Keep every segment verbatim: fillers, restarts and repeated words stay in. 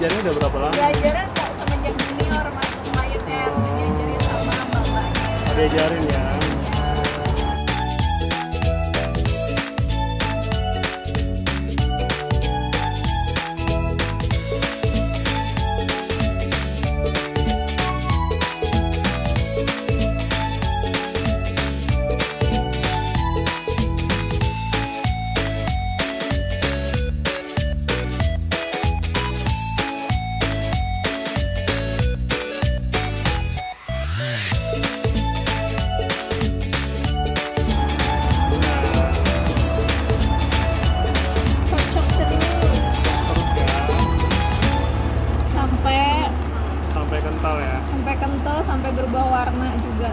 diajarin udah berapa lama? Diajarin semenjak junior masuk Lion Air, diajarin sama bapaknya. Oh, diajarin ya. Sampai berubah warna juga.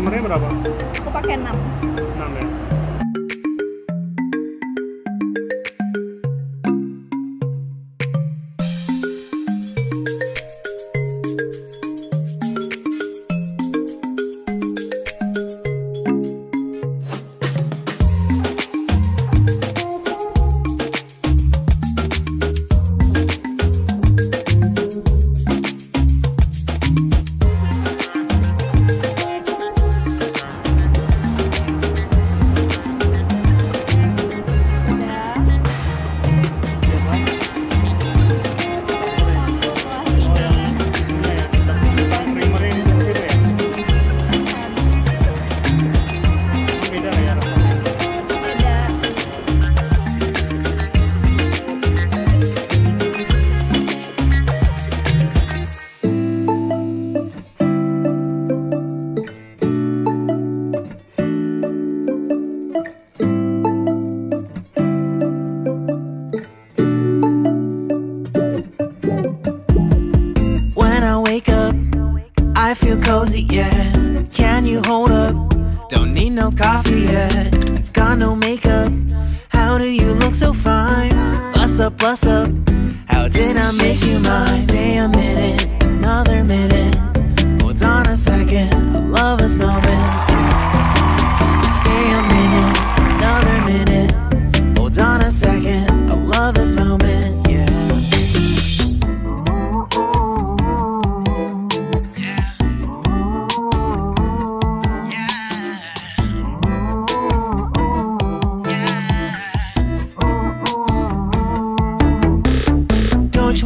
Kremernya berapa? Aku pakai enam. enam ya. I feel cozy, yeah. Can you hold up? Don't need no coffee yet. Got no makeup. How do you look so fine? Bust up, bust up. How did I make you mine? Stay a minute, another minute. Hold on a second, I love this moment. Stay a minute, another minute. Hold on a second, I love this moment.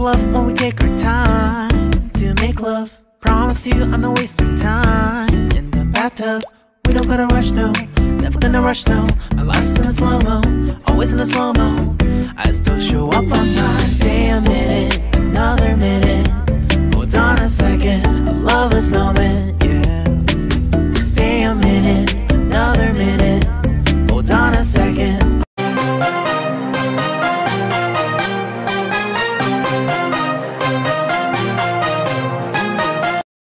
Love when we take our time to make love. Promise you I'm not wasting time in the bathtub. We don't gotta rush, no. Never gonna rush, no. My life's in a slow-mo, always in a slow-mo. I still show up on